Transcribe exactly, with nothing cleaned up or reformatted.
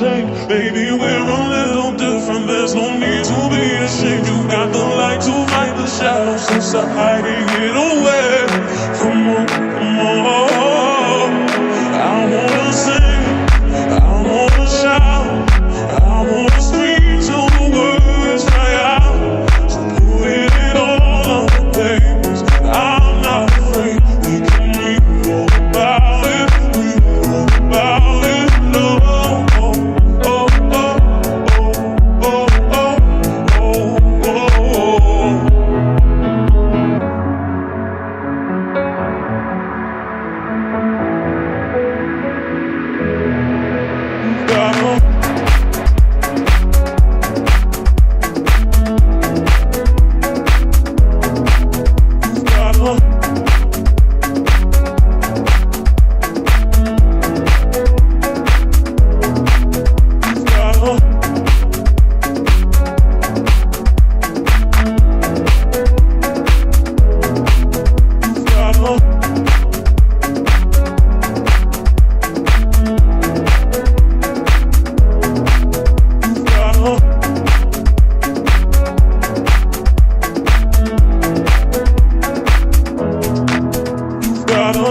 change. Baby, we're a little different, there's no need to be ashamed. You got the light to fight the shadows inside.